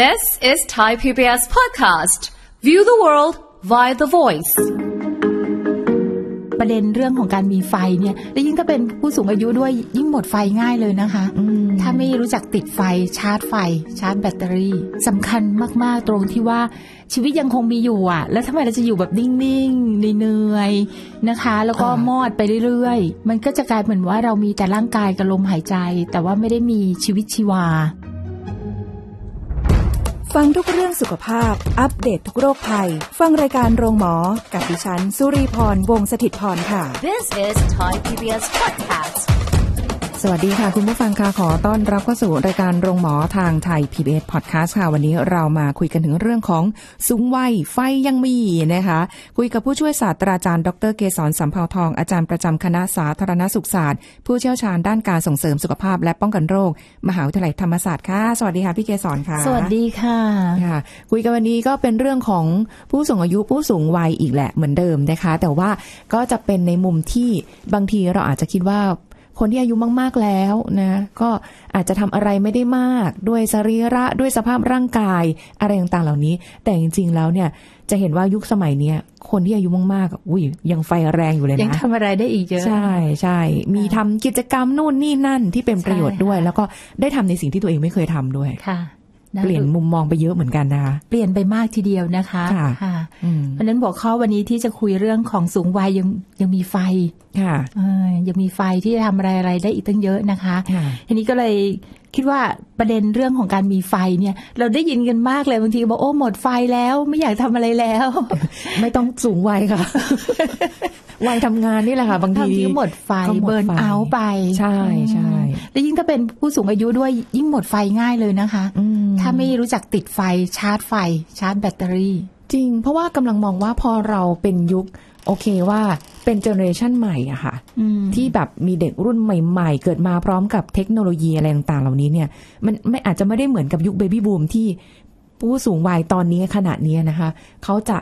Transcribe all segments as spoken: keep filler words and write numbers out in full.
This is Thai พี บี เอส Podcast. View the world via the voice. ประเด็นเรื่องของการมีไฟเนี่ยและยิ่งก็เป็นผู้สูงอายุด้วยยิ่งหมดไฟง่ายเลยนะคะถ้าไม่รู้จักติดไฟชาร์จไฟชาร์จแบตเตอรี่สำคัญมากๆตรงที่ว่าชีวิตยังคงมีอยู่อ่ะแล้วทำไมเราจะอยู่แบบนิ่งๆเหนื่อยๆนะคะแล้วก็มอดไปเรื่อยๆมันก็จะกลายเหมือนว่าเรามีแต่ร่างกายกับลมหายใจแต่ว่าไม่ได้มีชีวิตชีวาฟังทุกเรื่องสุขภาพอัปเดต ท, ทุกโรคภัยฟังรายการโรงหมอกับดิฉันสุรีพรวงศ์สถิตพรค่ะ This is Thai พี บี เอส Podcast สวัสดีค่ะคุณผู้ฟังค่ะขอต้อนรับเข้าสู่รายการโรงหมอทางไทย พี บี เอส Podcast ค่ะวันนี้เรามาคุยกันถึงเรื่องของสูงวัยไฟยังมีนะคะคุยกับผู้ช่วยศาสตราจารย์ดรเกษรสัมภาวทองอาจารย์ประจำคณะสาธารณสุขศาสตร์ผู้เชี่ยวชาญด้านการส่งเสริมสุขภาพและป้องกันโรคมหาวิทยาลัยธรรมศาสตร์ค่ะสวัสดีค่ะพี่เกษรค่ะสวัสดีค่ะค่ะคุยกันวันนี้ก็เป็นเรื่องของผู้สูงอายุผู้สูงวัยอีกแหละเหมือนเดิมนะคะแต่ว่าก็จะเป็นในมุมที่บางทีเราอาจจะคิดว่าคนที่อายุมากๆแล้วนะก็อาจจะทำอะไรไม่ได้มากด้วยสรีระด้วยสภาพร่างกายอะไรต่างๆเหล่านี้แต่จริงๆแล้วเนี่ยจะเห็นว่ายุคสมัยเนี้ยคนที่อายุมากๆอุ้ยยังไฟแรงอยู่เลยนะยังทำอะไรได้อีกเยอะใช่ใช่มีทำกิจกรรมนู่นนี่นั่นที่เป็นประโยชน์ด้วยแล้วก็ได้ทำในสิ่งที่ตัวเองไม่เคยทำด้วยค่ะเปลี่ยนมุมมองไปเยอะเหมือนกันนะคะเปลี่ยนไปมากทีเดียวนะคะค่ะเพราะนั้นหัวข้อวันนี้ที่จะคุยเรื่องของสูงวัยยังยังมีไฟค่ะยังมีไฟที่จะทำอะไรอะไรได้อีกตั้งเยอะนะคะทีนี้ก็เลยคิดว่าประเด็นเรื่องของการมีไฟเนี่ยเราได้ยินกันมากเลยบางทีบอกโอ้หมดไฟแล้วไม่อยากทำอะไรแล้ว ไม่ต้องสูงวัยค่ะ วัยทำงานนี่แหละค่ะบางทีหมดไฟเบิร์นเอาไปใช่ใช่แล้วยิ่งถ้าเป็นผู้สูงอายุด้วยยิ่งหมดไฟง่ายเลยนะคะถ้าไม่รู้จักติดไฟชาร์จไฟชาร์จแบตเตอรี่จริงเพราะว่ากำลังมองว่าพอเราเป็นยุคโอเคว่าเป็นเจเนอเรชันใหม่อะค่ะที่แบบมีเด็กรุ่นใหม่ๆเกิดมาพร้อมกับเทคโนโลยีอะไรต่างๆเหล่านี้เนี่ยมันไม่อาจจะไม่ได้เหมือนกับยุคเบบี้บูมที่ผู้สูงวัยตอนนี้ขณะนี้นะคะเขาจะ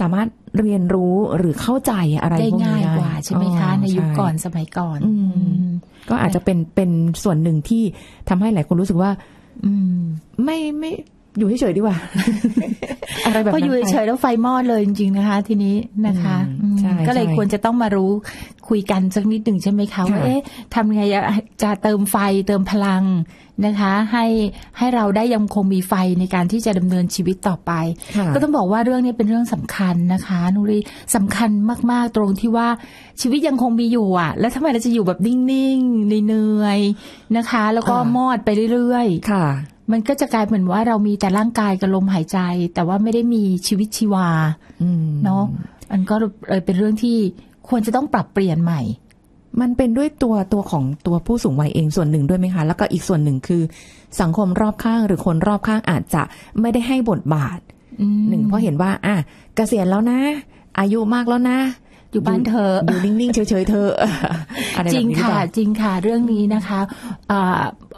สามารถเรียนรู้หรือเข้าใจอะไรพวกนี้ได้ง่ายกว่าใช่ไหมคะในยุคก่อนสมัยก่อนก็อาจจะเป็นเป็นส่วนหนึ่งที่ทำให้หลายคนรู้สึกว่าไม่ไม่อยู่เฉยๆดีกว่าอะไรแบบนั้นก็อยู่เฉยๆแล้วไฟมอดเลยจริงๆนะคะทีนี้นะคะก็เลยควรจะต้องมารู้คุยกันสักนิดหนึ่งใช่ไหมคะว่าเอ๊ะทำไงจะเติมไฟเติมพลังนะคะให้ให้เราได้ยังคงมีไฟในการที่จะดำเนินชีวิตต่อไปก็ต้องบอกว่าเรื่องนี้เป็นเรื่องสำคัญนะคะนุรีสำคัญมากๆตรงที่ว่าชีวิตยังคงมีอยู่อ่ะแล้วทำไมเราจะอยู่แบบนิ่งๆเหนื่อยๆนะคะแล้วก็มอดไปเรื่อยๆค่ะมันก็จะกลายเหมือนว่าเรามีแต่ร่างกายกับลมหายใจแต่ว่าไม่ได้มีชีวิตชีวาเนาะอันก็เลยเป็นเรื่องที่ควรจะต้องปรับเปลี่ยนใหม่มันเป็นด้วยตัวตัวของตัวผู้สูงวัยเองส่วนหนึ่งด้วยไหมคะแล้วก็อีกส่วนหนึ่งคือสังคมรอบข้างหรือคนรอบข้างอาจจะไม่ได้ให้บทบาทหนึ่งเพราะเห็นว่าอ่ะเกษียณแล้วนะอายุมากแล้วนะอยู่บ้านเธออยู่นิ่งๆเฉยๆเธอจริงค่ะจริงค่ะเรื่องนี้นะคะ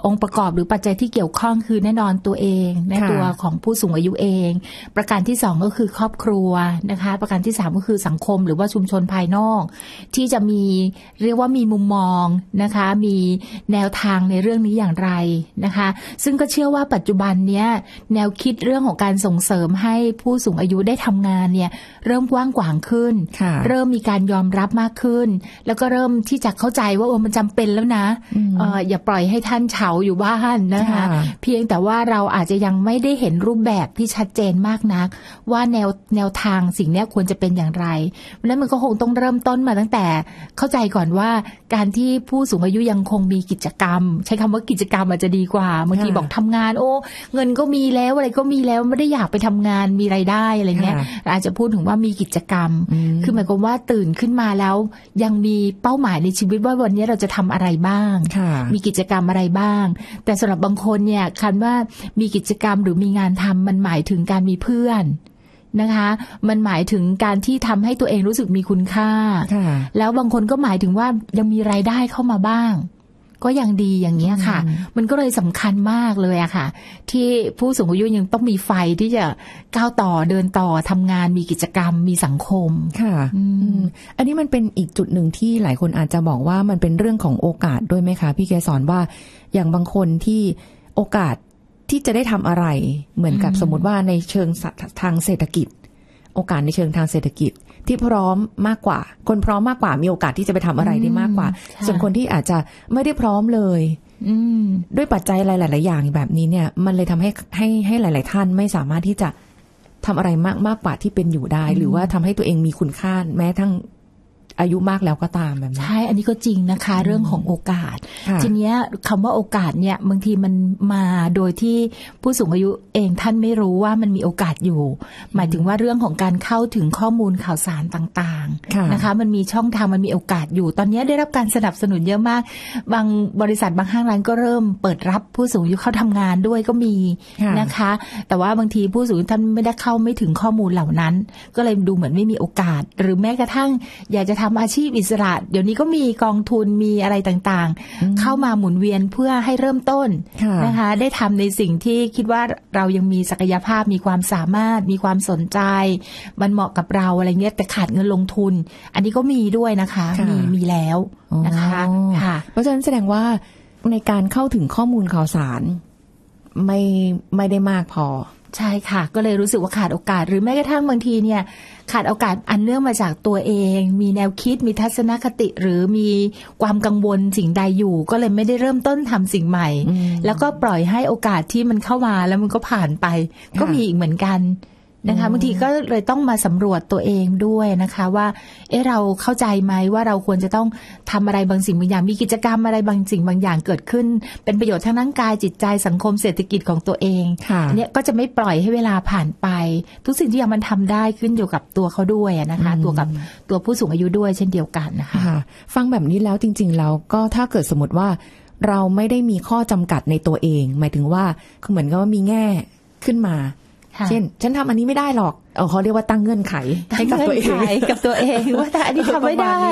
องค์ประกอบหรือปัจจัยที่เกี่ยวข้องคือแน่นอนตัวเองในตัวของผู้สูงอายุเองประการที่สองก็คือครอบครัวนะคะประการที่สามก็คือสังคมหรือว่าชุมชนภายนอกที่จะมีเรียกว่ามีมุมมองนะคะมีแนวทางในเรื่องนี้อย่างไรนะคะซึ่งก็เชื่อว่าปัจจุบันเนี้ยแนวคิดเรื่องของการส่งเสริมให้ผู้สูงอายุได้ทำงานเนี่ยเริ่มกว้างขวางขึ้นเริ่มมีการยอมรับมากขึ้นแล้วก็เริ่มที่จะเข้าใจว่าเออมันจำเป็นแล้วนะ อ, อ, อย่าปล่อยให้ท่านเฉาอยู่บ้านนะคะเพียงแต่ว่าเราอาจจะยังไม่ได้เห็นรูปแบบที่ชัดเจนมากนักว่าแนวแนวทางสิ่งนี้ควรจะเป็นอย่างไรแล้วมันก็คงต้องเริ่มต้นมาตั้งแต่เข้าใจก่อนว่าการที่ผู้สูงอายุยังคงมีกิจกรรมใช้คำว่ากิจกรรมอาจจะดีกว่าบางทีบอกทำงานโอ้เงินก็มีแล้วอะไรก็มีแล้วไม่ได้อยากไปทำงานมีรายได้อะไรเงี้ยอาจจะพูดถึงว่ามีกิจกรรมคือหมายความว่าตื่นขึ้นมาแล้วยังมีเป้าหมายในชีวิตว่าวันนี้เราจะทำอะไรบ้างมีกิจกรรมอะไรบ้างแต่สำหรับบางคนเนี่ยคันว่ามีกิจกรรมหรือมีงานทำมันหมายถึงการมีเพื่อนนะคะมันหมายถึงการที่ทำให้ตัวเองรู้สึกมีคุณค่าแล้วบางคนก็หมายถึงว่ายังมีรายได้เข้ามาบ้างก็ยังดีอย่างนี้ค่ะมันก็เลยสำคัญมากเลยอะค่ะที่ผู้สูงอายุยังต้องมีไฟที่จะก้าวต่อเดินต่อทำงานมีกิจกรรมมีสังคมค่ะอันนี้มันเป็นอีกจุดหนึ่งที่หลายคนอาจจะบอกว่ามันเป็นเรื่องของโอกาสด้วยไหมคะพี่เกษรว่าอย่างบางคนที่โอกาส ที่จะได้ทำอะไรเหมือนกับสมมติว่าในเชิงทางเศรษฐกิจโอกาสในเชิงทางเศรษฐกิจที่พร้อมมากกว่าคนพร้อมมากกว่ามีโอกาสที่จะไปทำอะไรได้มากกว่าส่วนคนที่อาจจะไม่ได้พร้อมเลยด้วยปัจจัยหลายๆอย่างแบบนี้เนี่ยมันเลยทำให้ให้ให้หลายๆท่านไม่สามารถที่จะทำอะไรมากมากกว่าที่เป็นอยู่ได้หรือว่าทำให้ตัวเองมีคุณค่าแม้ทั้งอายุมากแล้วก็ตามแบบนี้ใช่อันนี้ก็จริงนะคะเรื่องของโอกาสทีเนี้ยคำว่าโอกาสเนี่ยบางทีมันมาโดยที่ผู้สูงอายุเองท่านไม่รู้ว่ามันมีโอกาสอยู่หมายถึงว่าเรื่องของการเข้าถึงข้อมูลข่าวสารต่างๆนะคะมันมีช่องทางมันมีโอกาสอยู่ตอนนี้ได้รับการสนับสนุนเยอะมากบางบริษัทบางห้างร้านก็เริ่มเปิดรับผู้สูงอายุเข้าทำงานด้วยก็มีนะคะแต่ว่าบางทีผู้สูงอายุท่านไม่ได้เข้าไม่ถึงข้อมูลเหล่านั้นก็เลยดูเหมือนไม่มีโอกาสหรือแม้กระทั่งอยากจะทำอาชีพอิสระเดี๋ยวนี้ก็มีกองทุนมีอะไรต่างๆเข้ามาหมุนเวียนเพื่อให้เริ่มต้นนะคะได้ทำในสิ่งที่คิดว่าเรายังมีศักยภาพมีความสามารถมีความสนใจมันเหมาะกับเราอะไรเงี้ยแต่ขาดเงินลงทุนอันนี้ก็มีด้วยนะคะมีมีแล้วนะคะค่ะเพราะฉะนั้นแสดงว่าในการเข้าถึงข้อมูลข่าวสารไม่ไม่ได้มากพอใช่ค่ะก็เลยรู้สึกว่าขาดโอกาสหรือแม้กระทั่งบางทีเนี่ยขาดโอกาสอันเนื่องมาจากตัวเองมีแนวคิดมีทัศนคติหรือมีความกังวลสิ่งใดอยู่ก็เลยไม่ได้เริ่มต้นทำสิ่งใหม่แล้วก็ปล่อยให้โอกาสที่มันเข้ามาแล้วมันก็ผ่านไปก็มีอีกเหมือนกันนะคะบางทีก็เลยต้องมาสำรวจตัวเองด้วยนะคะว่าเออเราเข้าใจไหมว่าเราควรจะต้องทำอะไรบางสิ่งบางอย่างมีกิจกรรมอะไรบางสิ่งบางอย่างเกิดขึ้นเป็นประโยชน์ทั้งร่างกายจิตใจสังคมเศรษฐกิจของตัวเองอันนี้ก็จะไม่ปล่อยให้เวลาผ่านไปทุกสิ่งที่มันทำได้ขึ้นอยู่กับตัวเขาด้วยนะคะตัวกับตัวผู้สูงอายุด้วยเช่นเดียวกันนะคะฟังแบบนี้แล้วจริงๆแล้วก็ถ้าเกิดสมมติว่าเราไม่ได้มีข้อจำกัดในตัวเองหมายถึงว่าคือเหมือนกับว่ามีแง่ขึ้นมาเช่นฉันทำอันนี้ไม่ได้หรอกเขาเรียกว่าตั้งเงื่อนไขให้กับตัวเองกับตัวเองว่าแต่อันนี้ทำไม่ได้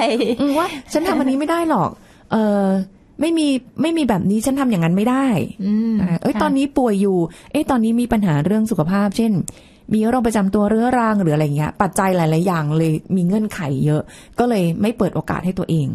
ว่าฉันทำอันนี้ไม่ได้หรอกเออไม่มีไม่มีแบบนี้ฉันทำอย่างนั้นไม่ได้เอ้ยตอนนี้ป่วยอยู่เอ้ยตอนนี้มีปัญหาเรื่องสุขภาพเช่นมีโรคประจำตัวเรื้อรังหรืออะไรเงี้ยปัจจัยหลายๆอย่างเลยมีเงื่อนไขเยอะก็เลยไม่เปิดโอกาสให้ตัวเอง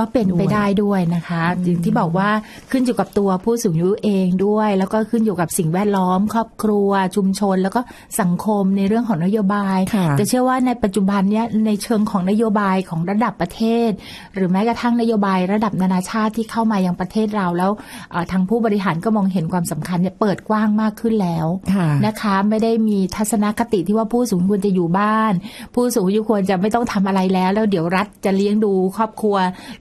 ก็เป็นไปได้ด้วยนะคะอย่างที่บอกว่าขึ้นอยู่กับตัวผู้สูงอายุเองด้วยแล้วก็ขึ้นอยู่กับสิ่งแวดล้อมครอบครัวชุมชนแล้วก็สังคมในเรื่องของนโยบายแต่เชื่อว่าในปัจจุบันเนี้ยในเชิงของนโยบายของระดับประเทศหรือแม้กระทั่งนโยบายระดับนานาชาติที่เข้ามายังประเทศเราแล้วทางผู้บริหารก็มองเห็นความสำคัญเนี่ยเปิดกว้างมากขึ้นแล้วนะคะไม่ได้มีทัศนคติที่ว่าผู้สูงควรจะอยู่บ้านผู้สูงอายุควรจะไม่ต้องทำอะไรแล้วแล้วเดี๋ยวรัฐจะเลี้ยงดูครอบครัว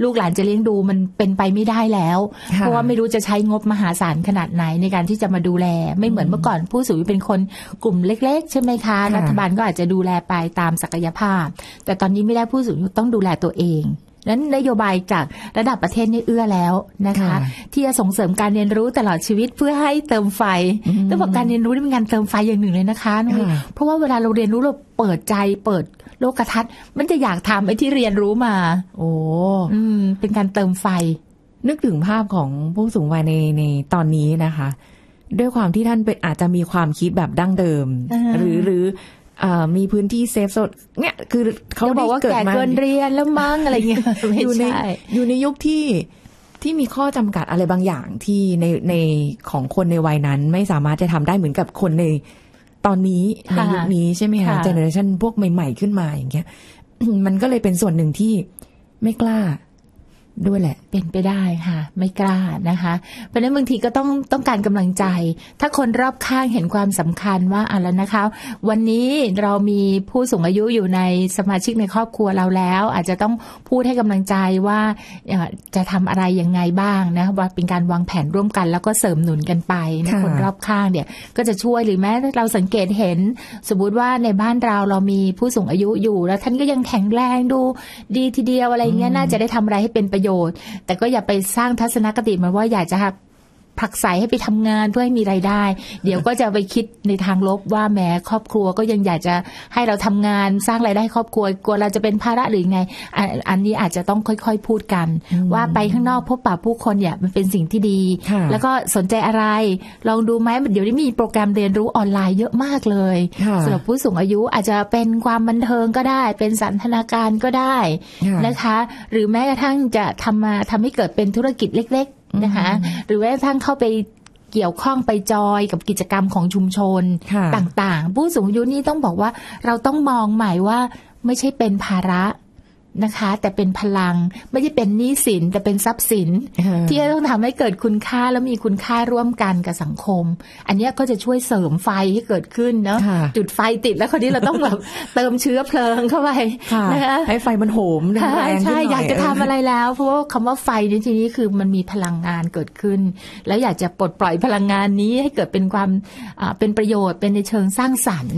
ลูกหลานจะเลี้ยงดูมันเป็นไปไม่ได้แล้วเพราะว่าไม่รู้จะใช้งบมหาศาลขนาดไหนในการที่จะมาดูแลไม่เหมือนเมื่อก่อนผู้สูงอายุเป็นคนกลุ่มเล็กๆใช่ไหมคะรัฐบาลก็อาจจะดูแลไปตามศักยภาพแต่ตอนนี้ไม่ได้ผู้สูงอายุต้องดูแลตัวเองนั้นนโยบายจากระดับประเทศนี่เอื้อแล้วนะคะที่จะส่งเสริมการเรียนรู้ตลอดชีวิตเพื่อให้เติมไฟต้องบอกการเรียนรู้เป็นการเติมไฟอย่างหนึ่งเลยนะคะเพราะว่าเวลาเราเรียนรู้เราเปิดใจเปิดโลกทัศน์มันจะอยากทำไอ้ที่เรียนรู้มาโอ้เป็นการเติมไฟนึกถึงภาพของผู้สูงวัยในในตอนนี้นะคะด้วยความที่ท่านเป็นอาจจะมีความคิดแบบดั้งเดิมหรือหรือมีพื้นที่เซฟโซนเนี่ยคือเขาบอกว่าแก่เกินเรียนแล้วมั้งอะไรเงี้ยอยู่ในอยู่ในยุคที่ที่มีข้อจำกัดอะไรบางอย่างที่ในในของคนในวัยนั้นไม่สามารถจะทำได้เหมือนกับคนในตอนนี้ในยุคนี้ใช่ไหมคะเจเนอเรชันพวกใหม่ๆขึ้นมาอย่างเงี้ยมันก็เลยเป็นส่วนหนึ่งที่ไม่กล้าด้วยแหละเป็นไปได้ค่ะไม่กล้านะคะเพราะฉะนั้นบางทีก็ต้องต้องการกำลังใจถ้าคนรอบข้างเห็นความสำคัญว่าอ่ะแล้วนะคะวันนี้เรามีผู้สูงอายุอยู่ในสมาชิกในครอบครัวเราแล้วอาจจะต้องพูดให้กำลังใจว่าจะทำอะไรยังไงบ้างนะว่าเป็นการวางแผนร่วมกันแล้วก็เสริมหนุนกันไปนะคนรอบข้างเนี่ยก็จะช่วยหรือแม้เราสังเกตเห็นสมมติว่าในบ้านเราเรามีผู้สูงอายุอยู่แล้วท่านก็ยังแข็งแรงดูดีทีเดียวอะไรเงี้ยน่าจะได้ทำอะไรให้เป็นประโยชน์แต่ก็อย่าไปสร้างทัศนคติมันว่าอยากจะผลักไสให้ไปทำงานเพื่อให้มีรายได้เดี๋ยวก็จะไปคิดในทางลบว่าแม้ครอบครัวก็ยังอยากจะให้เราทำงานสร้างรายได้ครอบครัวกลัวเราจะเป็นภาระหรือไงอันนี้อาจจะต้องค่อยๆพูดกันว่าไปข้างนอกพบปะผู้คนเนี่ยมันเป็นสิ่งที่ดีแล้วก็สนใจอะไรลองดูไหมเดี๋ยวนี้มีโปรแกรมเรียนรู้ออนไลน์เยอะมากเลยสำหรับผู้สูงอายุอาจจะเป็นความบันเทิงก็ได้เป็นสันทนาการก็ได้นะคะหรือแม้กระทั่งจะทำมาทำให้เกิดเป็นธุรกิจเล็กนะคะหรือแม้กระทั่งเข้าไป เกี่ยวข้องไปจอยกับกิจกรรมของชุมชนต่างๆผู้สูงอายุนี่ต้องบอกว่าเราต้องมองใหม่ว่าไม่ใช่เป็นภาระนะคะแต่เป็นพลังไม่ได้เป็นหนี้สินแต่เป็นทรัพย์สินที่จะต้องทำให้เกิดคุณค่าแล้วมีคุณค่าร่วมกันกับสังคมอันนี้ก็จะช่วยเสริมไฟให้เกิดขึ้นเนาะจุดไฟติดแล้วคราวนี้เราต้องแบบ เติมเชื้อเพลิงเข้าไปนะคะให้ไฟมันโหมแรงขึ้นหน่อยอยากจะทำอะไรแล้วเพราะว่าคำว่าไฟในที่นี้คือมันมีพลังงานเกิดขึ้นแล้วอยากจะปลดปล่อยพลังงานนี้ให้เกิดเป็นความเป็นประโยชน์เป็นในเชิงสร้างสรรค์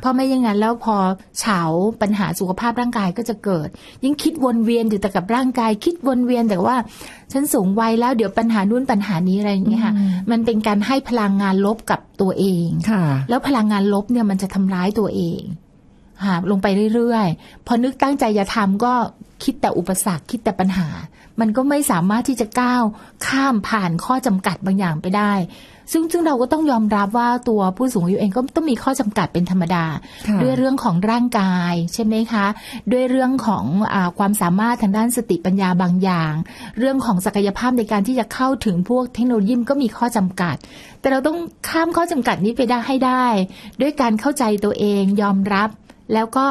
เพราะไม่อย่างนั้นแล้วพอเฉาปัญหาสุขภาพร่างกายก็จะเกิดยิ่งคิดวนเวียนอยู่แต่กับร่างกายคิดวนเวียนแต่ว่าฉันสูงวัยแล้วเดี๋ยวปัญหานู่นปัญหานี้อะไรอย่างเงี้ยค่ะมันเป็นการให้พลังงานลบกับตัวเองแล้วพลังงานลบเนี่ยมันจะทำร้ายตัวเองค่ะลงไปเรื่อยๆพอนึกตั้งใจจะทำก็คิดแต่อุปสรรคคิดแต่ปัญหามันก็ไม่สามารถที่จะก้าวข้ามผ่านข้อจำกัดบางอย่างไปได้ซึ่งซึ่งเราก็ต้องยอมรับว่าตัวผู้สูงอายุเองก็ต้องมีข้อจำกัดเป็นธรรมดาด้วยเรื่องของร่างกายใช่ไหมคะด้วยเรื่องของอ่าความสามารถทางด้านสติปัญญาบางอย่างเรื่องของศักยภาพในการที่จะเข้าถึงพวกเทคโนโลยีก็มีข้อจำกัดแต่เราต้องข้ามข้อจำกัดนี้ไปได้ให้ได้ด้วยการเข้าใจตัวเองยอมรับแล้วก็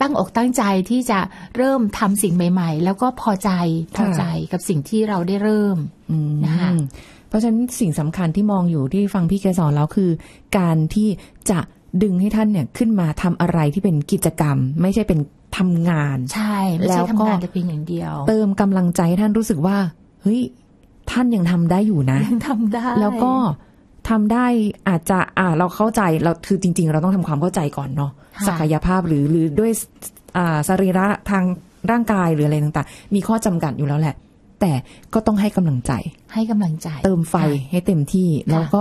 ตั้งอกตั้งใจที่จะเริ่มทำสิ่งใหม่ๆแล้วก็พอใจพอใจกับสิ่งที่เราได้เริ่มนะคะเพราะฉะนั้นสิ่งสำคัญที่มองอยู่ที่ฟังพี่แกสอนแล้วคือการที่จะดึงให้ท่านเนี่ยขึ้นมาทำอะไรที่เป็นกิจกรรมไม่ใช่เป็นทำงานใช่แล้วก็แต่เพียงอย่างเดียวเติมกำลังใจให้ท่านรู้สึกว่าเฮ้ยท่านยังทำได้อยู่นะยังทำได้แล้วก็ทำได้อาจจะอ่าเราเข้าใจเราคือจริงๆเราต้องทำความเข้าใจก่อนเนาะศักยภาพหรือหรือด้วยอ่าสรีระทางร่างกายหรืออะไรต่างๆมีข้อจำกัดอยู่แล้วแหละแต่ก็ต้องให้กำลังใจให้กำลังใจเติมไฟให้เต็มที่แล้วก็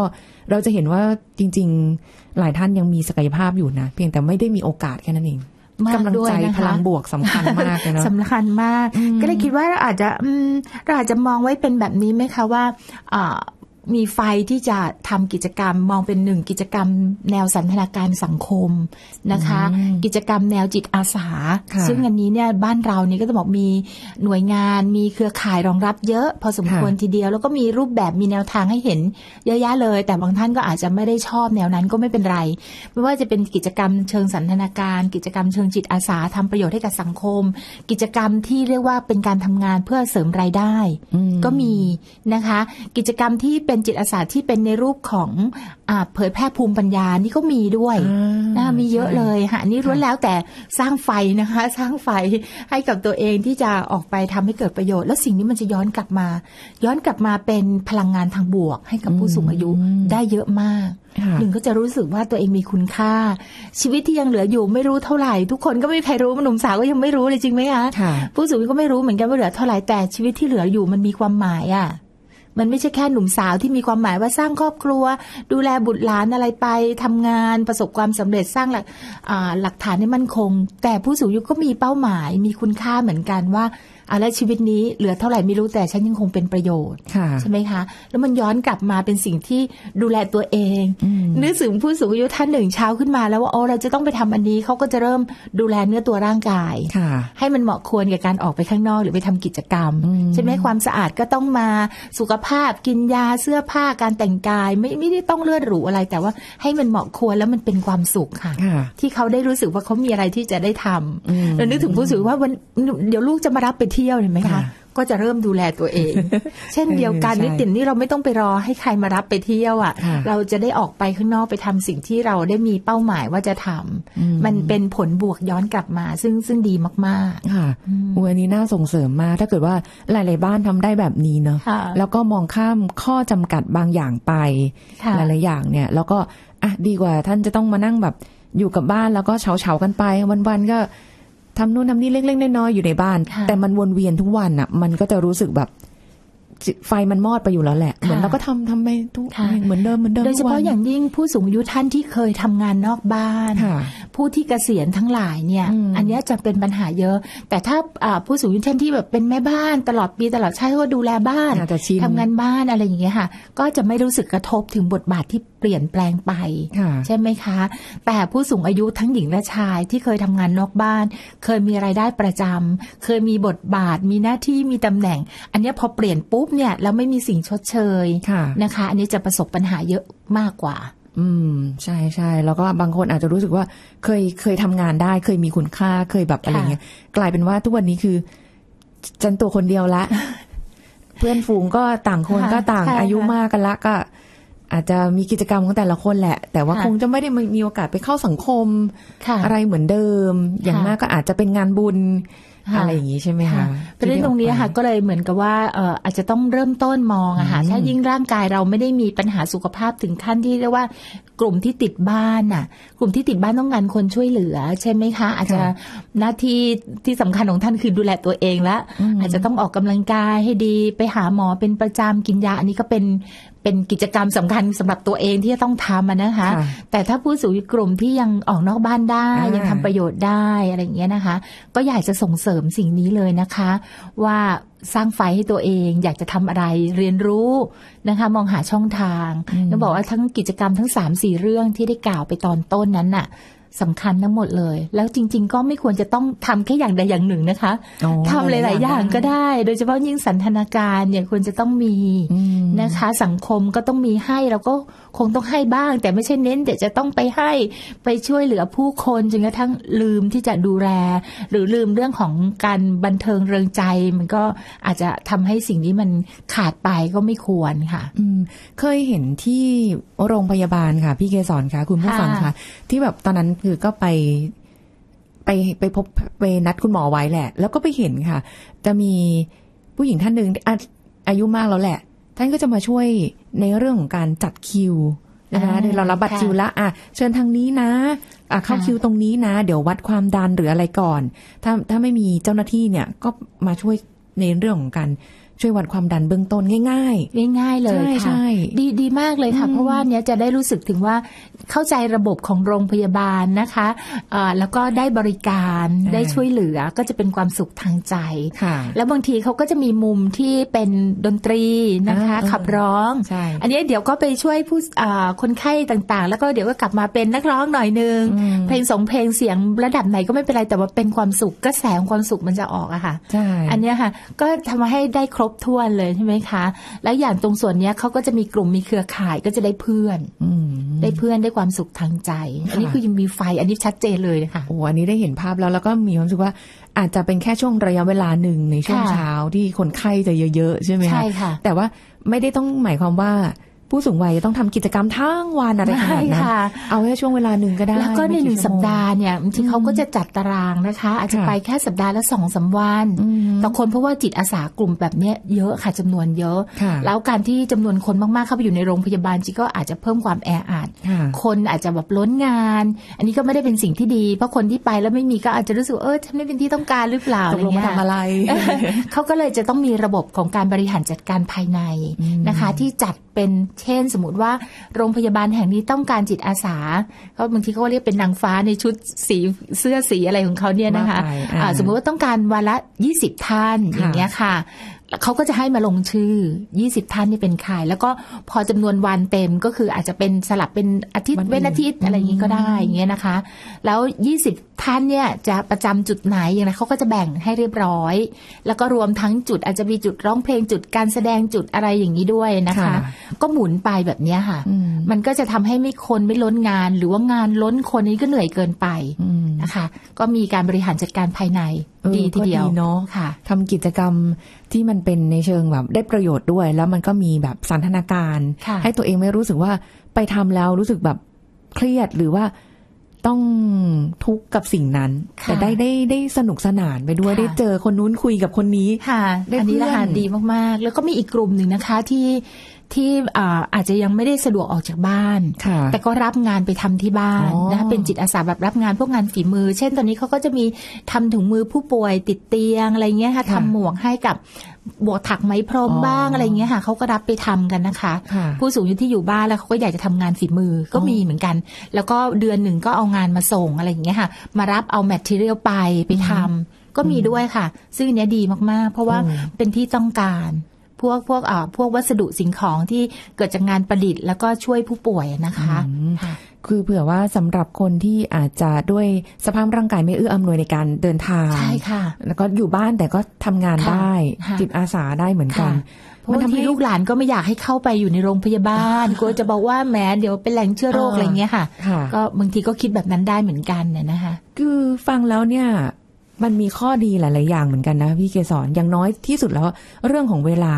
เราจะเห็นว่าจริงๆหลายท่านยังมีศักยภาพอยู่นะเพียงแต่ไม่ได้มีโอกาสแค่นั้นเองกำลังใจพลังบวกสำคัญมากเลยเนาะสำคัญมากก็เลยคิดว่าเราอาจจะเราอาจจะมองไว้เป็นแบบนี้ไหมคะว่ามีไฟที่จะทำกิจกรรมมองเป็นหนึ่งกิจกรรมแนวสันทนาการสังคมนะคะกิจกรรมแนวจิตอาสาซึ่งอันนี้เนี่ยบ้านเรานี่ก็จะบอกมีหน่วยงานมีเครือข่ายรองรับเยอะพอสมควรทีเดียวแล้วก็มีรูปแบบมีแนวทางให้เห็นเยอะแยะเลยแต่บางท่านก็อาจจะไม่ได้ชอบแนวนั้นก็ไม่เป็นไรไม่ว่าจะเป็นกิจกรรมเชิงสันทนาการกิจกรรมเชิงจิตอาสาทำประโยชน์ให้กับสังคมกิจกรรมที่เรียกว่าเป็นการทำงานเพื่อเสริมรายได้ก็มีนะคะกิจกรรมที่เป็นจิตอาสาที่เป็นในรูปของอ่าเผยแพร่ภูมิปัญญานี่ก็มีด้วยนะมีเยอะเลยค่ะนี่ล้วนแล้วแต่สร้างไฟนะคะสร้างไฟให้กับตัวเองที่จะออกไปทำให้เกิดประโยชน์แล้วสิ่งนี้มันจะย้อนกลับมาย้อนกลับมาเป็นพลังงานทางบวกให้กับผู้สูงอายุได้เยอะมากหนึ่งก็จะรู้สึกว่าตัวเองมีคุณค่าชีวิตที่ยังเหลืออยู่ไม่รู้เท่าไหร่ทุกคนก็ไม่มีใครรู้หนุ่มสาวก็ยังไม่รู้เลยจริงไหมคะผู้สูงอายุก็ไม่รู้เหมือนกันว่าเหลือเท่าไหร่แต่ชีวิตที่เหลืออยู่มันมีความหมายอ่ะมันไม่ใช่แค่หนุ่มสาวที่มีความหมายว่าสร้างครอบครัวดูแลบุตรหลานอะไรไปทำงานประสบความสำเร็จสร้างหลักหลักฐานให้มั่นคงแต่ผู้สูงอายุก็มีเป้าหมายมีคุณค่าเหมือนกันว่าเอาละชีวิตนี้เหลือเท่าไหร่ไม่รู้แต่ฉันยังคงเป็นประโยชน์ใช่ไหมคะแล้วมันย้อนกลับมาเป็นสิ่งที่ดูแลตัวเองนึกถึงผู้สูงอายุท่านหนึ่งเช้าขึ้นมาแล้วว่าโอ้เราจะต้องไปทำอันนี้เขาก็จะเริ่มดูแลเนื้อตัวร่างกายให้มันเหมาะควรกับการออกไปข้างนอกหรือไปทำกิจกรรมใช่ไหมความสะอาดก็ต้องมาสุขภาพกินยาเสื้อผ้าการแต่งกายไม่ไม่ได้ต้องเลือดหรูอะไรแต่ว่าให้มันเหมาะควรแล้วมันเป็นความสุขค่ะที่เขาได้รู้สึกว่าเขามีอะไรที่จะได้ทำแล้วนึกถึงผู้สูงอายุว่าวันเดี๋ยวลูกจะมารับไปเที่ยวเห็นไหมคะก็จะเริ่มดูแลตัวเองเช่นเดียวกันนิตินี่เราไม่ต้องไปรอให้ใครมารับไปเที่ยวอ่ะเราจะได้ออกไปข้างนอกไปทำสิ่งที่เราได้มีเป้าหมายว่าจะทำมันเป็นผลบวกย้อนกลับมาซึ่งซึ่งดีมากๆค่ะวันนี้น่าส่งเสริมมากถ้าเกิดว่าหลายๆบ้านทำได้แบบนี้เนาะแล้วก็มองข้ามข้อจำกัดบางอย่างไปหลายๆอย่างเนี่ยแล้วก็อ่ะดีกว่าท่านจะต้องมานั่งแบบอยู่กับบ้านแล้วก็เฉาๆกันไปวันๆก็ทำนู่นทำนี่เล็กๆน้อยๆอยู่ในบ้านแต่มันวนเวียนทุกวันอ่ะมันก็จะรู้สึกแบบไฟมันมอดไปอยู่แล้วแหละเหมือนเราก็ทำทำไปทุกเหมือนเดิมเหมือนเดิมโดยเฉพาะอย่างยิ่งผู้สูงอายุท่านที่เคยทำงานนอกบ้าน ผู้ที่เกษียณทั้งหลายเนี่ยอันนี้จะเป็นปัญหาเยอะแต่ถ้าผู้สูงอายุท่านที่แบบเป็นแม่บ้านตลอดปีตลอดชาติก็ดูแลบ้านทำงานบ้านอะไรอย่างเงี้ยค่ะก็จะไม่รู้สึกกระทบถึงบทบาทที่เปลี่ยนแปลงไปใช่ไหมคะแต่ผู้สูงอายุทั้งหญิงและชายที่เคยทำงานนอกบ้านเคยมีรายได้ประจำเคยมีบทบาทมีหน้าที่มีตำแหน่งอันนี้พอเปลี่ยนปุ๊บเนี่ยแล้วไม่มีสิ่งชดเชยนะคะอันนี้จะประสบปัญหาเยอะมากกว่าอืมใช่ใช่แล้วก็บางคนอาจจะรู้สึกว่าเคยเคยทำงานได้เคยมีคุณค่าเคยแบบอะไรเงี้ยกลายเป็นว่าทุกวันนี้คือฉันตัวคนเดียวละ เพื่อนฝูงก็ต่างคนก็ต่างอายุมากกันละก็อาจจะมีกิจกรรมของแต่ละคนแหละแต่ว่าคงจะไม่ได้มีโอกาสไปเข้าสังคมอะไรเหมือนเดิมอย่างมากก็อาจจะเป็นงานบุญอะไรอย่างนี้ใช่ไหมคะประเด็นตรงนี้ค่ะก็เลยเหมือนกับว่าอาจจะต้องเริ่มต้นมองอะค่ะถ้ายิ่งร่างกายเราไม่ได้มีปัญหาสุขภาพถึงขั้นที่เรียกว่ากลุ่มที่ติดบ้านน่ะกลุ่มที่ติดบ้านต้องการคนช่วยเหลือใช่ไหมคะอาจจะหน้าที่ที่สำคัญของท่านคือดูแลตัวเองและอาจจะต้องออกกำลังกายให้ดีไปหาหมอเป็นประจำกินยาอันนี้ก็เป็นเป็นกิจกรรมสำคัญสำหรับตัวเองที่จะต้องทำนะคะแต่ถ้าผู้สูงอายุกลุ่มที่ยังออกนอกบ้านได้ยังทำประโยชน์ได้อะไรอย่างเงี้ยนะคะก็อยากจะส่งเสริมสิ่งนี้เลยนะคะว่าสร้างไฟให้ตัวเองอยากจะทำอะไรเรียนรู้นะคะมองหาช่องทางแล้วบอกว่าทั้งกิจกรรมทั้ง สามถึงสี่ เรื่องที่ได้กล่าวไปตอนต้นนั้นน่ะสำคัญทั้งหมดเลยแล้วจริงๆก็ไม่ควรจะต้องทำแค่อย่างใดอย่างหนึ่งนะคะทำหลายๆอย่างก็ได้โดยเฉพาะยิ่งสันทนาการเนี่ยควรจะต้องมีนะคะสังคมก็ต้องมีให้เราก็คงต้องให้บ้างแต่ไม่ใช่เน้นแต่จะต้องไปให้ไปช่วยเหลือผู้คนจนกระทั่งลืมที่จะดูแลหรือลืมเรื่องของการบันเทิงเริงใจมันก็อาจจะทำให้สิ่งนี้มันขาดไปก็ไม่ควรค่ะเคยเห็นที่โรงพยาบาลค่ะพี่เกษรค่ะคุณผู้ฟังค่ะที่แบบตอนนั้นคือก็ไปไปไปพบไปนัดคุณหมอไว้แหละแล้วก็ไปเห็นค่ะจะมีผู้หญิงท่านหนึ่ง อ, อายุมากแล้วแหละท่านก็จะมาช่วยในเรื่องของการจัดคิวนะคะเรารับบัตรคิวละอ่ะเชิญทางนี้นะอ่ะเข้าคิวตรงนี้นะเดี๋ยววัดความดันหรืออะไรก่อนถ้าถ้าไม่มีเจ้าหน้าที่เนี่ยก็มาช่วยในเรื่องของการช่วยวัดความดันเบื้องต้นง่ายๆง่ายๆเลยค่ะดีดีมากเลยค่ะเพราะว่าเนี้ยจะได้รู้สึกถึงว่าเข้าใจระบบของโรงพยาบาลนะคะแล้วก็ได้บริการได้ช่วยเหลือก็จะเป็นความสุขทางใจแล้วบางทีเขาก็จะมีมุมที่เป็นดนตรีนะคะขับร้องอันนี้เดี๋ยวก็ไปช่วยผู้คนไข้ต่างๆแล้วก็เดี๋ยวก็กลับมาเป็นนักร้องหน่อยนึงเพลงสองเพลงเสียงระดับไหนก็ไม่เป็นไรแต่ว่าเป็นความสุขกระแสของความสุขมันจะออกอะค่ะอันนี้ค่ะก็ทำให้ได้ครบทั่วเลยใช่ไหมคะแล้วอย่างตรงส่วนนี้เขาก็จะมีกลุ่มมีเครือข่ายก็จะได้เพื่อนได้เพื่อนได้ความสุขทางใจอันนี้คือยังมีไฟอันนี้ชัดเจนเลยนะคะโอ้อันนี้ได้เห็นภาพแล้วแล้วก็มีความรู้สึกว่าอาจจะเป็นแค่ช่วงระยะเวลาหนึ่งในช่วงเช้าที่คนไข้จะเยอะๆใช่ไหมคะใช่ค่ะแต่ว่าไม่ได้ต้องหมายความว่าผู้สูงวัยต้องทำกิจกรรมทั้งวันอะไรขนาดนั้นเอาแค่ช่วงเวลาหนึ่งก็ได้แล้วก็ในหนึ่งสัปดาห์เนี่ยบางทีเขาก็จะจัดตารางนะคะอาจจะไปแค่สัปดาห์ละสองสามวันต่อคนเพราะว่าจิตอาสากลุ่มแบบนี้เยอะค่ะจำนวนเยอะแล้วการที่จำนวนคนมากๆเข้าไปอยู่ในโรงพยาบาลจีก็อาจจะเพิ่มความแออัดคนอาจจะแบบล้นงานอันนี้ก็ไม่ได้เป็นสิ่งที่ดีเพราะคนที่ไปแล้วไม่มีก็อาจจะรู้สึกเออฉันไม่เป็นที่ต้องการหรือเปล่าอะไรเงี้ยทำอะไรเขาก็เลยจะต้องมีระบบของการบริหารจัดการภายในนะคะที่จัดเป็นเช่นสมมติว่าโรงพยาบาลแห่งนี้ต้องการจิตอาสาก็บางทีเขาเรียกเป็นนางฟ้าในชุดสีเสื้อสีอะไรของเขาเนี่ยนะคะะสมมติว่าต้องการวันละยี่สิบท่านอย่างเงี้ยค่ะเขาก็จะให้มาลงชื่อยี่สิบท่านนี่เป็นใครแล้วก็พอจำนวนวันเต็มก็คืออาจจะเป็นสลับเป็นอาทิตย์เว้นอาทิตย์อะไรอย่างนี้ก็ได้อย่างเงี้ยนะคะแล้วยี่สิบท่านเนี่ยจะประจำจุดไหนอย่างไรเขาก็จะแบ่งให้เรียบร้อยแล้วก็รวมทั้งจุดอาจจะมีจุดร้องเพลงจุดการแสดงจุดอะไรอย่างนี้ด้วยนะคะก็หมุนไปแบบนี้ค่ะมันก็จะทำให้ไม่คนไม่ล้นงานหรือว่างานล้นคนนี้ก็เหนื่อยเกินไปนะคะก็มีการบริหารจัดการภายในดีทีเดียวเนาะค่ะทำกิจกรรมที่มันเป็นในเชิงแบบได้ประโยชน์ด้วยแล้วมันก็มีแบบสันทนาการให้ตัวเองไม่รู้สึกว่าไปทำแล้วรู้สึกแบบเครียดหรือว่าต้องทุกข์กับสิ่งนั้นแต่ได้ได้ได้สนุกสนานไปด้วยได้เจอคนนู้นคุยกับคนนี้อันนี้ละดีมากๆแล้วก็มีอีกกลุ่มหนึ่งนะคะที่ที่อาจจะยังไม่ได้สะดวกออกจากบ้านแต่ก็รับงานไปทำที่บ้านนะเป็นจิตอาสาแบบรับงานพวกงานฝีมือเช่นตอนนี้เขาก็จะมีทำถุงมือผู้ป่วยติดเตียงอะไรเงี้ยค่ะทำหมวกให้กับ บวกถักไหมพร้อมบ้างอะไรเงี้ยค่ะเขาก็รับไปทำกันนะคะผู้สูงอายุที่อยู่บ้านแล้วเขาก็อยากจะทำงานฝีมือก็มีเหมือนกันแล้วก็เดือนหนึ่งก็เอางานมาส่งอะไรอย่างเงี้ยค่ะมารับเอาแมทเทอเรียลไปไปทำก็มีด้วยค่ะซึ่งอันนี้ดีมากๆเพราะว่าเป็นที่ต้องการพวกพวกอ่าพวกวัสดุสิ่งของที่เกิดจากงานประดิษฐ์แล้วก็ช่วยผู้ป่วยนะคะคือเผื่อว่าสำหรับคนที่อาจจะด้วยสภาพร่างกายไม่เอื้ออำนวยในการเดินทางใช่ค่ะแล้วก็อยู่บ้านแต่ก็ทำงานได้จิตอาสาได้เหมือนกันเพราะบางทีลูกหลานก็ไม่อยากให้เข้าไปอยู่ในโรงพยาบาลกลัวจะบอกว่าแหมเดี๋ยวเป็นแหล่งเชื้อโรคอะไรเงี้ยค่ะก็บางทีก็คิดแบบนั้นได้เหมือนกันเนี่ยนะคะคือฟังแล้วเนี่ยมันมีข้อดีหลายๆอย่างเหมือนกันนะพี่เกศรอย่างน้อยที่สุดแล้วเรื่องของเวลา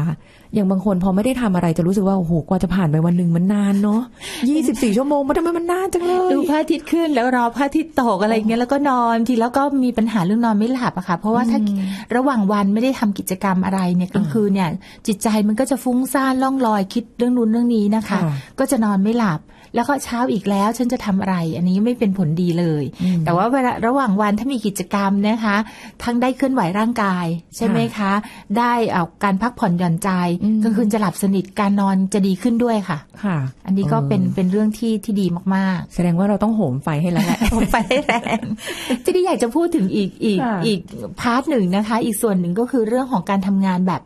อย่างบางคนพอไม่ได้ทำอะไรจะรู้สึกว่าโอ้โหกว่าจะผ่านไปวันนึงมันนานเนาะยี่สิบสี่ชั่วโมงมันทำไมมันนานจังเลยดูพระอาทิตย์ขึ้นแล้วรอพระอาทิตย์ตกอะไรอย่างเงี้ยแล้วก็นอนทีแล้วก็มีปัญหาเรื่องนอนไม่หลับอะค่ะเพราะว่าถ้าระหว่างวันไม่ได้ทำกิจกรรมอะไรเนี่ยกลางคืนเนี่ยจิตใจมันก็จะฟุ้งซ่านล่องลอยคิดเรื่องนู้นเรื่องนี้นะคะก็จะนอนไม่หลับแล้วก็เช้าอีกแล้วฉันจะทำอะไรอันนี้ไม่เป็นผลดีเลยแต่ว่าระหว่างวันถ้ามีกิจกรรมนะคะทั้งได้เคลื่อนไหวร่างกายใช่ไหมคะได้เอาการพักผ่อนหย่อนใจกลางคืนจะหลับสนิทการนอนจะดีขึ้นด้วยค่ะค่ะอันนี้ก็เป็นเป็นเรื่องที่ที่ดีมากๆแสดงว่าเราต้องโหมไฟให้แล้วแหละโหมไฟให้แรงที่นี่อยากจะพูดถึงอีกอีกอีกพาร์ทหนึ่งนะคะอีกส่วนหนึ่งก็คือเรื่องของการทำงานแบบ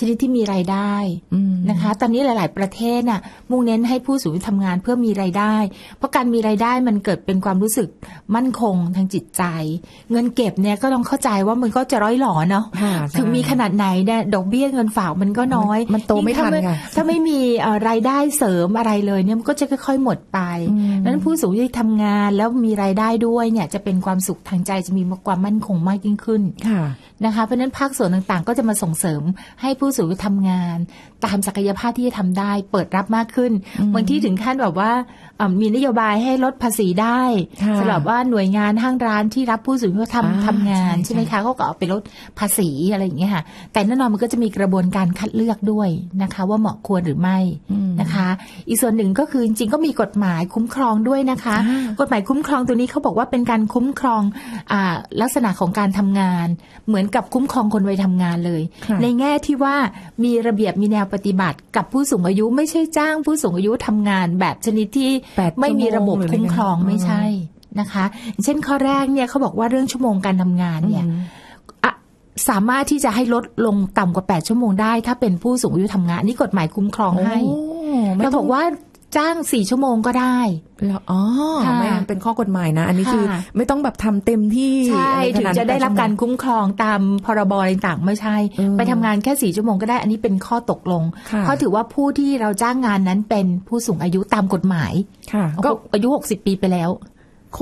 ชนิดที่มีรายได้นะคะตอนนี้หลายๆประเทศน่ะมุ่งเน้นให้ผู้สูงอายุทำงานเพื่อมีรายได้เพราะการมีรายได้มันเกิดเป็นความรู้สึกมั่นคงทางจิตใจเงินเก็บเนี่ยก็ต้องเข้าใจว่ามันก็จะร้อยหล่อเนาะถึงมีขนาดไหนเนี่ยดอกเบี้ยเงินฝากมันก็น้อยมันโตไม่ทันค่ะถ้าไม่มีรายได้เสริมอะไรเลยเนี่ยมันก็จะค่อยๆหมดไปนั้นผู้สูงอายุทำงานแล้วมีรายได้ด้วยเนี่ยจะเป็นความสุขทางใจจะมีความมั่นคงมากยิ่งขึ้นนะคะเพราะนั้นภาคส่วนต่างๆก็จะมาส่งเสริมให้ผู้สูงอายุทำงานตามศักยภาพที่จะทำได้เปิดรับมากขึ้นบางที่ถึงขั้นแบบว่ามีนโยบายให้ลดภาษีได้สำหรับว่าหน่วยงานห้างร้านที่รับผู้สูงอายุทำทำงานใช่ไหมคะเขาก็เอาไปลดภาษีอะไรอย่างเงี้ยค่ะแต่แน่นอนมันก็จะมีกระบวนการคัดเลือกด้วยนะคะว่าเหมาะควรหรือไม่นะคะอีกส่วนหนึ่งก็คือจริงๆก็มีกฎหมายคุ้มครองด้วยนะคะกฎหมายคุ้มครองตัวนี้เขาบอกว่าเป็นการคุ้มครองลักษณะของการทำงานเหมือนกับคุ้มครองคนวัยทำงานเลยในแง่ที่ว่ามีระเบียบมีแนวปฏิบัติกับผู้สูงอายุไม่ใช่จ้างผู้สูงอายุทำงานแบบชนิดที่ไม่มีระบบคุ้มครองไม่ใช่นะคะเช่นข้อแรกเนี่ยเขาบอกว่าเรื่องชั่วโมงการทำงานเนี่ยสามารถที่จะให้ลดลงต่ำกว่าแปดชั่วโมงได้ถ้าเป็นผู้สูงอายุทำงานนี่กฎหมายคุ้มครองให้เราบอกว่าจ้างสี่ชั่วโมงก็ได้อ๋อไม่เป็นข้อกฎหมายนะอันนี้คือไม่ต้องแบบทำเต็มที่ใช่ถึงจะได้รับการคุ้มครองตามพรบต่างๆไม่ใช่ไปทำงานแค่สี่ชั่วโมงก็ได้อันนี้เป็นข้อตกลงเพราะถือว่าผู้ที่เราจ้างงานนั้นเป็นผู้สูงอายุตามกฎหมายก็อายุหกสิบปีไปแล้ว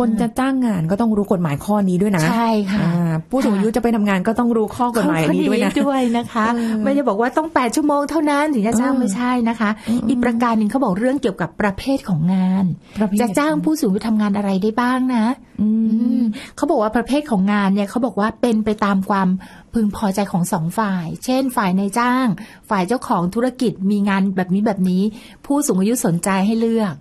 คนจะจ้างงานก็ต้องรู้กฎหมายข้อนี้ด้วยนะใช่ค่ะผู้สูงอายุจะไปทำงานก็ต้องรู้ข้อกฎหมายนี้ด้วยนะด้วยนะคะไม่ได้บอกว่าต้องแปดชั่วโมงเท่านั้นถึงจะจ้างไม่ใช่นะคะอีกประการหนึ่งเขาบอกเรื่องเกี่ยวกับประเภทของงานจะจ้างผู้สูงอายุทำงานอะไรได้บ้างนะเขาบอกว่าประเภทของงานเนี่ยเขาบอกว่าเป็นไปตามความพึงพอใจของสองฝ่ายเช่นฝ่ายนายจ้างฝ่ายเจ้าของธุรกิจมีงานแบบนี้แบบนี้ผู้สูงอายุสนใจให้เลือก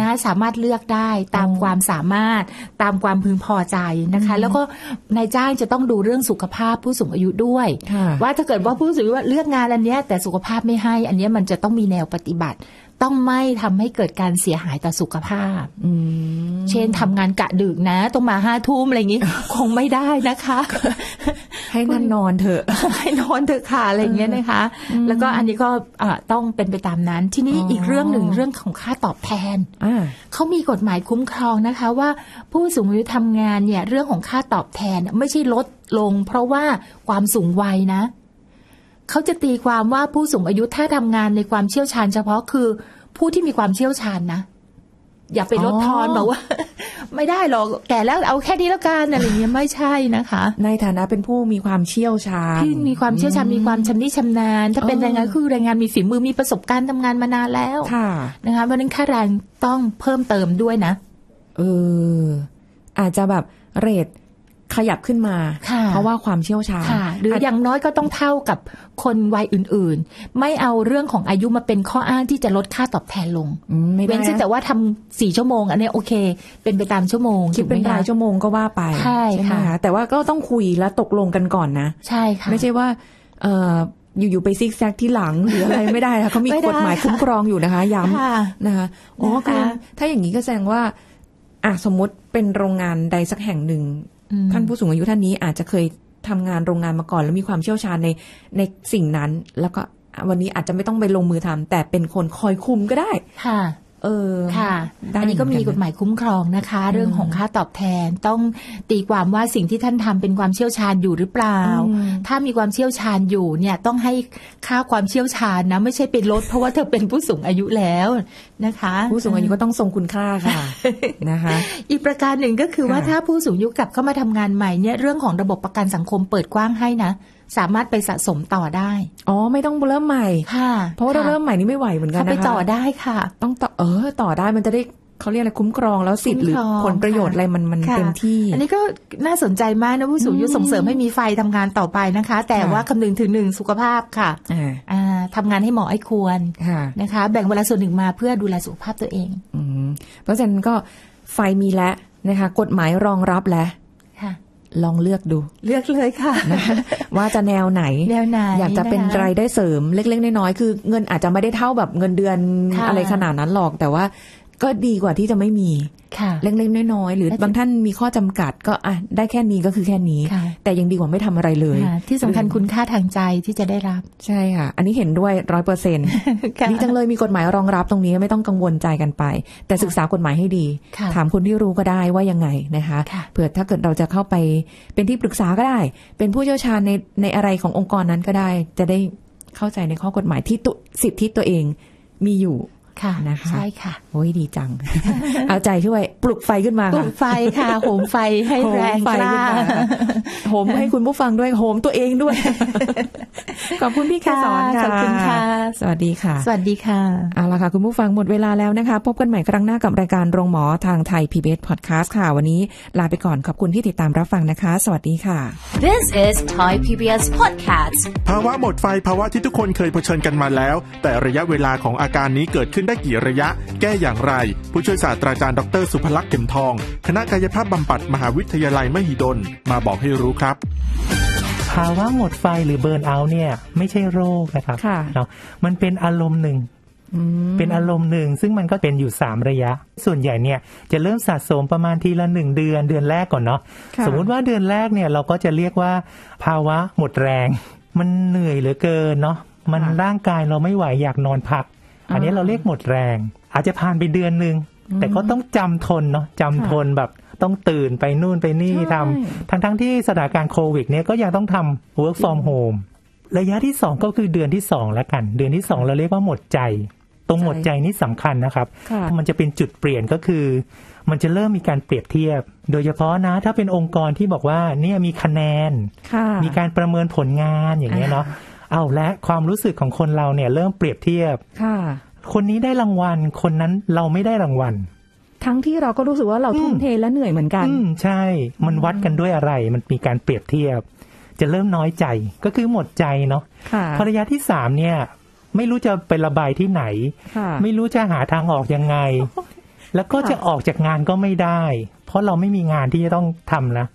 นะสามารถเลือกได้ตามความสามารถตามความพึงพอใจนะคะแล้วก็นายจ้างจะต้องดูเรื่องสุขภาพผู้สูงอายุด้วยว่าถ้าเกิดว่าผู้สูงอายุเลือกงานอันนี้แต่สุขภาพไม่ให้อันนี้มันจะต้องมีแนวปฏิบัติต้องไม่ทำให้เกิดการเสียหายต่อสุขภาพเช่นทำงานกะดึกนะต้องมาห้าทุ่มอะไรอย่างนี้ คงไม่ได้นะคะให้นั่นนอนเถอะให้นอนเถอะค่ะอะไรอย่างเงี้ยนะคะแล้วก็อันนี้ก็ต้องเป็นไปตามนั้นที่นี่อีกเรื่องหนึ่งเรื่องของค่าตอบแทนเขามีกฎหมายคุ้มครองนะคะว่าผู้สูงอายุทำงานเนี่ยเรื่องของค่าตอบแทนไม่ใช่ลดลงเพราะว่าความสูงวัยนะเขาจะตีความว่าผู้สูงอายุถ้าทำงานในความเชี่ยวชาญเฉพาะคือผู้ที่มีความเชี่ยวชาญนะอย่าไปลดทอนบอกว่าไม่ได้หรอกแก่แล้วเอาแค่นี้แล้วกันอะไรอย่างเงี้ยไม่ใช่นะคะในฐานะเป็นผู้มีความเชี่ยวชาญที่มีความเชี่ยวชาญมีความชำนิชำนาญถ้าเป็นแรงงานคือแรงงานมีฝีมือมีประสบการณ์ทำงานมานานแล้วนะคะเพราะนั้นค่าแรงต้องเพิ่มเติมด้วยนะเอออาจจะแบบเรทขยับขึ้นมาเพราะว่าความเชี่ยวชาญหรืออย่างน้อยก็ต้องเท่ากับคนวัยอื่นๆไม่เอาเรื่องของอายุมาเป็นข้ออ้างที่จะลดค่าตอบแทนลงเว้นแต่ว่าทำสี่ชั่วโมงอันนี้โอเคเป็นไปตามชั่วโมงคิดเป็นรายชั่วโมงก็ว่าไปใช่ไหมคะแต่ว่าก็ต้องคุยและตกลงกันก่อนนะใช่ค่ะไม่ใช่ว่า อยู่ๆไปซิกแซกที่หลังหรืออะไรไม่ได้ค่ะเขามีกฎหมายคุ้มครองอยู่นะคะย้ำนะคะอ๋อค่ะถ้าอย่างนี้ก็แสดงว่าอ่ะสมมติเป็นโรงงานใดสักแห่งหนึ่งท่านผู้สูงอายุท่านนี้อาจจะเคยทำงานโรงงานมาก่อนแล้วมีความเชี่ยวชาญในในสิ่งนั้นแล้วก็วันนี้อาจจะไม่ต้องไปลงมือทำแต่เป็นคนคอยคุมก็ได้ค่ะเออค่ะอันนี้ก็มีกฎหมายคุ้มครองนะคะเรื่องของค่าตอบแทนต้องตีความว่าสิ่งที่ท่านทำเป็นความเชี่ยวชาญอยู่หรือเปล่าถ้ามีความเชี่ยวชาญอยู่เนี่ยต้องให้ค่าความเชี่ยวชาญนะไม่ใช่เป็นลดเพราะว่าเธอเป็นผู้สูงอายุแล้วนะคะผู้สูงอายุก็ต้องทรงคุณค่าค่ะนะคะอีกประการหนึ่งก็คือว่าถ้าผู้สูงอายุกลับเข้ามาทำงานใหม่เนี่ยเรื่องของระบบประกันสังคมเปิดกว้างให้นะสามารถไปสะสมต่อได้อ๋อไม่ต้องเริ่มใหม่ค่ะเพราะว่าเริ่มใหม่นี่ไม่ไหวเหมือนกันนะคะไปต่อได้ค่ะต้องต่อเออต่อได้มันจะได้เขาเรียกอะไรคุ้มครองแล้วสิทธิ์หรือผลประโยชน์อะไรมันมันเต็มที่อันนี้ก็น่าสนใจมากนะผู้สูงอายุส่งเสริมให้มีไฟทำงานต่อไปนะคะแต่ว่าคำนึงถึงหนึ่งสุขภาพค่ะทำงานให้เหมาะให้ควรนะคะแบ่งเวลาส่วนหนึ่งมาเพื่อดูแลสุขภาพตัวเองเพราะฉะนั้นก็ไฟมีแล้วนะคะกฎหมายรองรับแล้วลองเลือกดูเลือกเลยค่ะว่าจะแนวไหนแนวไหนอยากจะเป็นรายได้เสริมเล็กๆน้อยๆคือเงินอาจจะไม่ได้เท่าแบบเงินเดือนอะไรขนาดนั้นหรอกแต่ว่าก็ดีกว่าที่จะไม่มีเล็กๆน้อยๆหรือบางท่านมีข้อจำกัดก็อ่ะได้แค่นี้ก็คือแค่นี้แต่ยังดีกว่าไม่ทำอะไรเลยที่สำคัญคุณค่าทางใจที่จะได้รับใช่ค่ะอันนี้เห็นด้วย ร้อยเปอร์เซ็นต์ ดีจังเลยมีกฎหมายรองรับตรงนี้ไม่ต้องกังวลใจกันไปแต่ศึกษากฎหมายให้ดีถามคนที่รู้ก็ได้ว่ายังไงนะคะเผื่อถ้าเกิดเราจะเข้าไปเป็นที่ปรึกษาก็ได้เป็นผู้เชี่ยวชาญในในอะไรขององค์กรนั้นก็ได้จะได้เข้าใจในข้อกฎหมายที่สิทธิตัวเองมีอยู่ค่ะนะคะใช่ค่ะโอ้ยดีจังเอาใจช่วยปลุกไฟขึ้นมาค่ะปลุกไฟค่ะโหมไฟให้แรงกล้าโหมให้คุณผู้ฟังด้วยโหมตัวเองด้วยขอบคุณพี่แคสอนค่ะขอบคุณค่ะสวัสดีค่ะสวัสดีค่ะเอาล่ะค่ะคุณผู้ฟังหมดเวลาแล้วนะคะพบกันใหม่ครั้งหน้ากับรายการโรงหมอทางไทย พี บี เอส Podcast ค่ะวันนี้ลาไปก่อนขอบคุณที่ติดตามรับฟังนะคะสวัสดีค่ะ This is Thai พี บี เอส Podcast ภาวะหมดไฟภาวะที่ทุกคนเคยเผชิญกันมาแล้วแต่ระยะเวลาของอาการนี้เกิดขึ้นได้กี่ระยะแก้อย่างไรผู้ช่วยศาสตราจารย์ดรสุภลักษณ์เข็มทองคณะกายภาพบำบัดมหาวิทยาลัยมหิดลมาบอกให้รู้ครับภาวะหมดไฟหรือเบิร์นเอาท์เนี่ยไม่ใช่โรคนะครับเนาะมันเป็นอารมณ์หนึ่งเป็นอารมณ์หนึ่งซึ่งมันก็เป็นอยู่สามระยะส่วนใหญ่เนี่ยจะเริ่มสะสมประมาณทีละหนึ่งเดือนเดือนแรกก่อนเนาะสมมุติว่าเดือนแรกเนี่ยเราก็จะเรียกว่าภาวะหมดแรงมันเหนื่อยเหลือเกินเนาะมันร่างกายเราไม่ไหวอยากนอนพักอันนี้เราเรียกหมดแรงอาจจะผ่านไปเดือนนึงแต่ก็ต้องจำทนเนาะจำทนแบบต้องตื่นไปนู่นไปนี่ทำทั้งทั้งที่สถานการณ์โควิดเนี่ยก็ยังต้องทำ work from home ระยะที่สองก็คือเดือนที่สองแล้วกันเดือนที่สองเราเรียกว่าหมดใจตรงหมดใจนี่สำคัญนะครับมันจะเป็นจุดเปลี่ยนก็คือมันจะเริ่มมีการเปรียบเทียบโดยเฉพาะนะถ้าเป็นองค์กรที่บอกว่าเนี่ยมีคะแนนมีการประเมินผลงานอย่างเงี้ยเนาะเอาและความรู้สึกของคนเราเนี่ยเริ่มเปรียบเทียบคนนี้ได้รางวัลคนนั้นเราไม่ได้รางวัลทั้งที่เราก็รู้สึกว่าเราทุ่มเทและเหนื่อยเหมือนกันใช่มันวัดกันด้วยอะไรมันมีการเปรียบเทียบจะเริ่มน้อยใจก็คือหมดใจเนาะภรรยาที่สามเนี่ยไม่รู้จะไประบายที่ไหนไม่รู้จะหาทางออกยังไงแล้วก็จะออกจากงานก็ไม่ได้เพราะเราไม่มีงานที่จะต้องทำนะ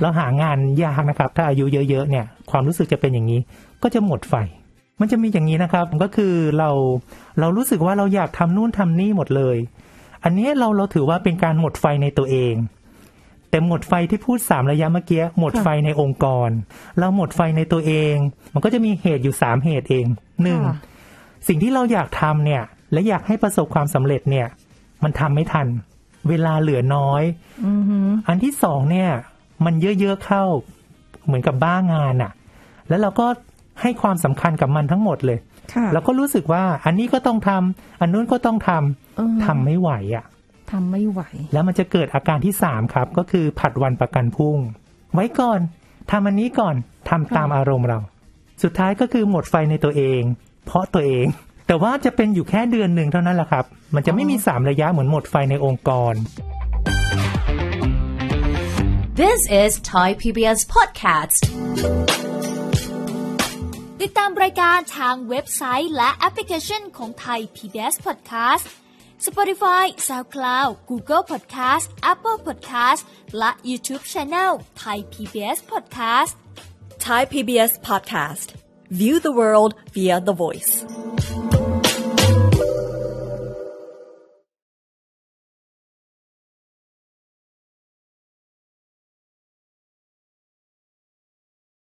เราหางานยากนะครับถ้าอายุเยอะๆเนี่ยความรู้สึกจะเป็นอย่างนี้ก็จะหมดไฟมันจะมีอย่างนี้นะครับก็คือเราเรารู้สึกว่าเราอยากทำนู่นทำนี่หมดเลยอันนี้เราเราถือว่าเป็นการหมดไฟในตัวเองแต่หมดไฟที่พูดสามระยะเมื่อกี้หมดไฟในองค์กรเราหมดไฟในตัวเองมันก็จะมีเหตุอยู่สามเหตุเองหนึ่งสิ่งที่เราอยากทำเนี่ยและอยากให้ประสบความสำเร็จเนี่ยมันทำไม่ทันเวลาเหลือน้อย mm-hmm. อันที่สองเนี่ยมันเยอะๆเข้าเหมือนกับบ้างานอะแล้วเราก็ให้ความสำคัญกับมันทั้งหมดเลยแล้วก็รู้สึกว่าอันนี้ก็ต้องทำอันนู้นก็ต้องทำทำไม่ไหวอ่ะทำไม่ไหวแล้วมันจะเกิดอาการที่สามครับก็คือผัดวันประกันพรุ่งไว้ก่อนทำอันนี้ก่อนทำตามอารมณ์เราสุดท้ายก็คือหมดไฟในตัวเองเพราะตัวเองแต่ว่าจะเป็นอยู่แค่เดือนหนึ่งเท่านั้นแหละครับมันจะไม่มีสามระยะเหมือนหมดไฟในองค์กร This is Thai พี บี เอส Podcastติดตามรายการทางเว็บไซต์และแอปพลิเคชันของ Thai พี บี เอส Podcast Spotify, SoundCloud, Google Podcast, Apple Podcast และ YouTube Channel Thai พี บี เอส Podcast Thai พี บี เอS Podcast View the world via the voice